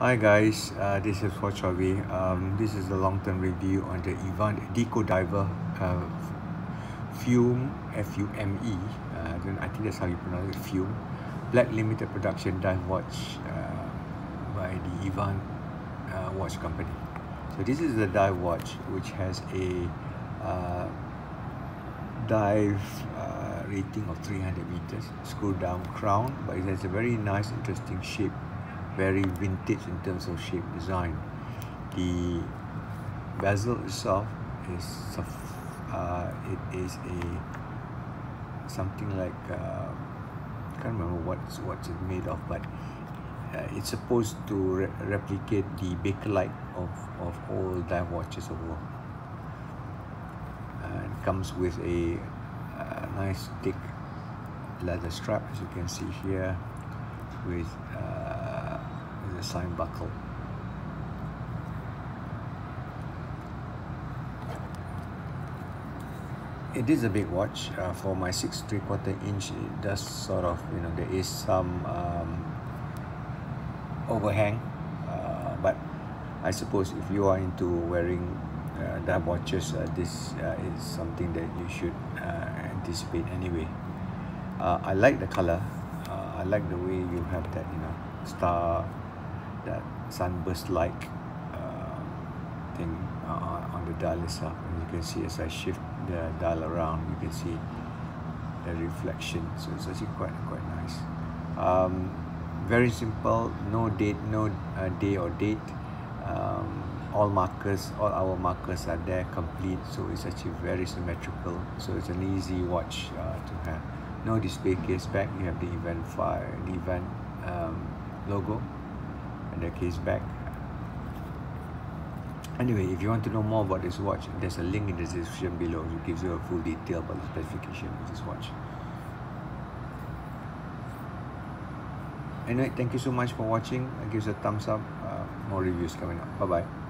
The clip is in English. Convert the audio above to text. Hi guys, this is for Chavi. This is the long-term review on the Evant Decodiver Fume, F-U-M-E, I think that's how you pronounce it, Fume Black Limited Production Dive Watch by the Evant Watch Company. So this is the dive watch which has a dive rating of 300 meters, screw down crown, but it has a very nice, interesting shape, very vintage in terms of shape design. The bezel itself is something like I can't remember what's it made of, but it's supposed to replicate the bakelite of all dive watches overall. It comes with a nice thick leather strap, as you can see here, with the sign buckle. It is a big watch. For my 6 3/4 inch, it does sort of, you know, there is some overhang, but I suppose if you are into wearing dive watches, this is something that you should anticipate anyway. I like the color. I like the way you have that, you know, star, that sunburst-like thing on the dial itself. And you can see, as I shift the dial around, you can see the reflection. So it's actually quite nice. Very simple. No day or date. All our markers are there, complete. So it's actually very symmetrical. So it's an easy watch to have. No display case back. You have the Evant logo and the case back. Anyway, if you want to know more about this watch, there's a link in the description below which gives you a full detail about the specification of this watch. Anyway, thank you so much for watching. Give us a thumbs up. More reviews coming up. Bye bye.